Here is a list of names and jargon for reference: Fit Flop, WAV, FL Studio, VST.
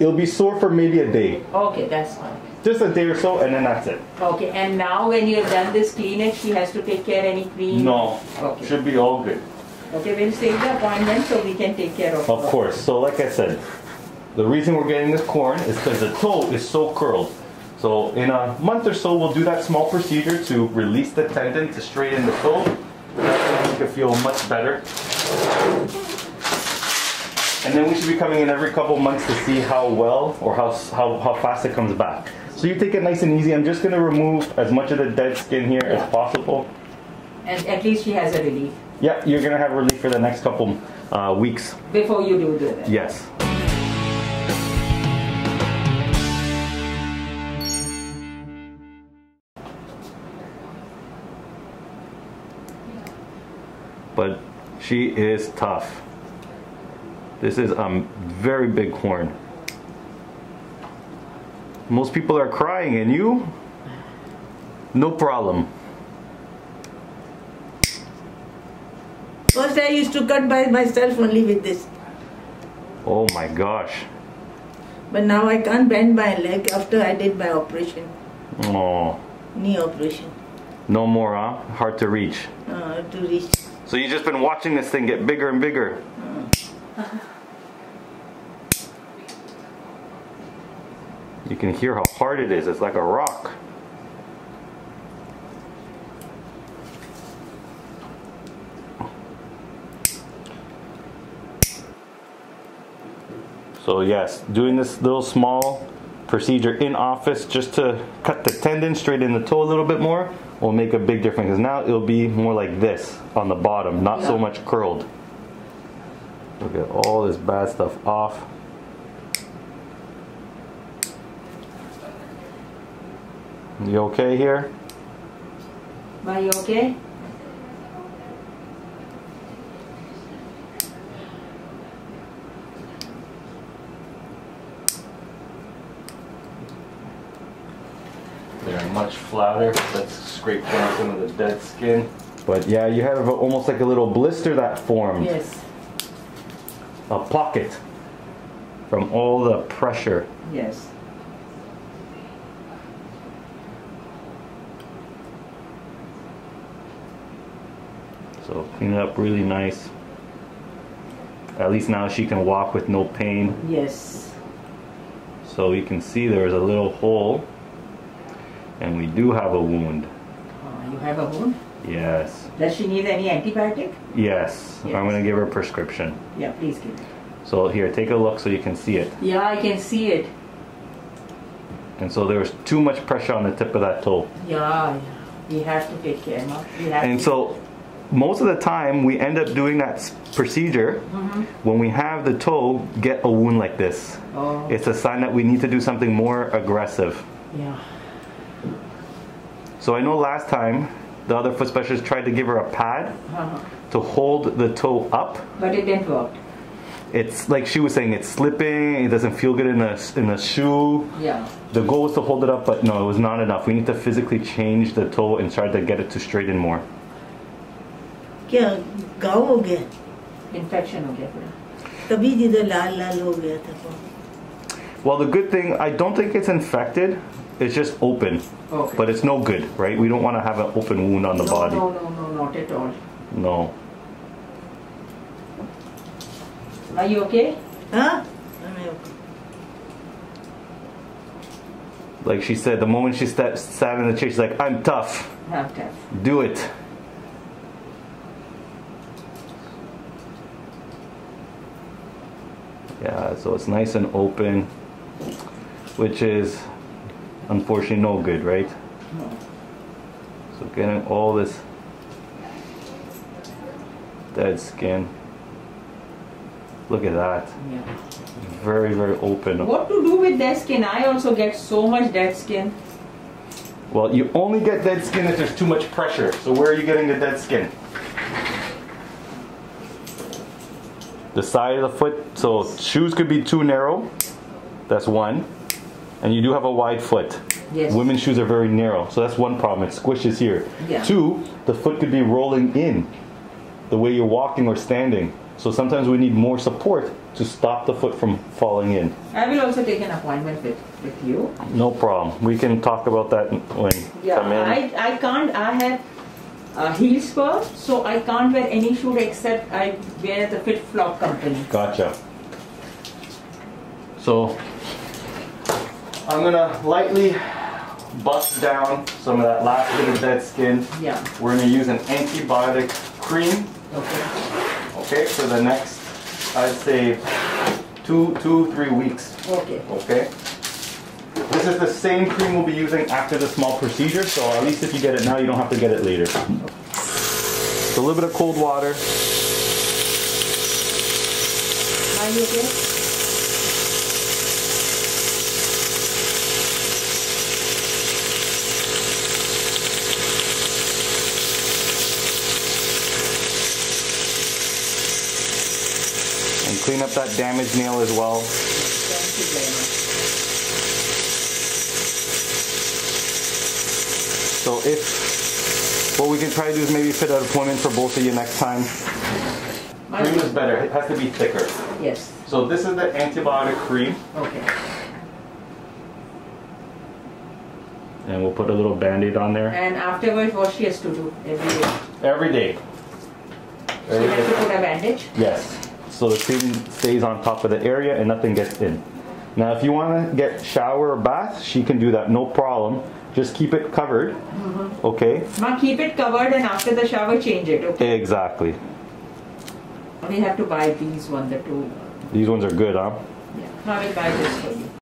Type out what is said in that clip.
It'll be sore for maybe a day. Okay, that's fine. Just a day or so, and then that's it. Okay, and now when you have done this cleanup, she has to take care of any cream? No, okay. Should be all good. Okay, we'll save the appointment so we can take care of it. Of course. So like I said, the reason we're getting this corn is because the toe is so curled. So in a month or so, we'll do that small procedure to release the tendon to straighten the toe. That way you can feel much better. And then we should be coming in every couple months to see how well or how fast it comes back. So you take it nice and easy. I'm just going to remove as much of the dead skin here as possible. And at least she has a relief. Yeah, you're going to have relief for the next couple weeks. Before you do that. Yes. But she is tough. This is a very big horn. Most people are crying, and you? No problem. First I used to cut by myself only with this. Oh my gosh. But now I can't bend my leg after I did my operation. Oh. Knee operation. No more, huh? Hard to reach. Hard to reach. So you've just been watching this thing get bigger and bigger. You can hear how hard it is. It's like a rock. So yes, doing this little small procedure in office just to cut the tendon, straighten the toe a little bit more, will make a big difference. Because now it'll be more like this on the bottom, not so much curled. We'll get all this bad stuff off. You okay here? Are you okay? They're much flatter. Let's scrape down some of the dead skin. But yeah, you have almost like a little blister that formed. Yes. A pocket from all the pressure. Yes. So clean it up really nice. At least now she can walk with no pain. Yes. So you can see there's a little hole. And we do have a wound. You have a wound? Yes. Does she need any antibiotic? Yes. I'm going to give her a prescription. Yeah, please give it. So here, take a look so you can see it. Yeah, I can see it. And so there was too much pressure on the tip of that toe. Yeah, we have to take care of it. And so most of the time we end up doing that procedure when we have the toe get a wound like this. Oh. It's a sign that we need to do something more aggressive. Yeah. So I know last time the other foot specialist tried to give her a pad to hold the toe up. But it didn't work. It's like she was saying, it's slipping, it doesn't feel good in a shoe. Yeah. The goal was to hold it up, but no, it was not enough. We need to physically change the toe and try to get it to straighten more. Infection. Well, the good thing, I don't think it's infected. It's just open, but it's no good, right? We don't want to have an open wound on the body. No, no, no, not at all. No. Are you okay? Huh? I'm okay. Like she said, the moment she sat in the chair, she's like, I'm tough. I'm tough. Do it. Yeah, so it's nice and open, which is unfortunately no good, right? No. So getting all this dead skin. Look at that. Yeah. Very, very open. What to do with dead skin? I also get so much dead skin. Well, you only get dead skin if there's too much pressure. So where are you getting the dead skin? The side of the foot. So shoes could be too narrow. That's one. And you do have a wide foot. Yes. Women's shoes are very narrow, so that's one problem. It squishes here. Yeah. Two, the foot could be rolling in the way you're walking or standing. So sometimes we need more support to stop the foot from falling in. I will also take an appointment with you. No problem. We can talk about that when you come in. I can't. I have heel spur, so I can't wear any shoe except I wear the Fit Flop company. Gotcha. So I'm gonna lightly bust down some of that last bit of dead skin. Yeah. We're gonna use an antibiotic cream. Okay. Okay, for the next, I'd say, two, 3 weeks. Okay. This is the same cream we'll be using after the small procedure, so at least if you get it now, you don't have to get it later. Just a little bit of cold water. Are you okay? Clean up that damaged nail as well. Thank you very much. So if, what we can try to do is maybe fit an appointment for both of you next time. Cream is better, it has to be thicker. Yes. So this is the antibiotic cream. Okay. And we'll put a little Band-Aid on there. And afterwards, what she has to do every day? Every day. She has to put a bandage? Yes. So the cream stays on top of the area and nothing gets in. Now if you want to get shower or bath, she can do that, no problem. Just keep it covered, okay? Ma, keep it covered and after the shower change it, okay? Exactly. We have to buy these ones, the two. These ones are good, huh? Yeah, I will buy this for you.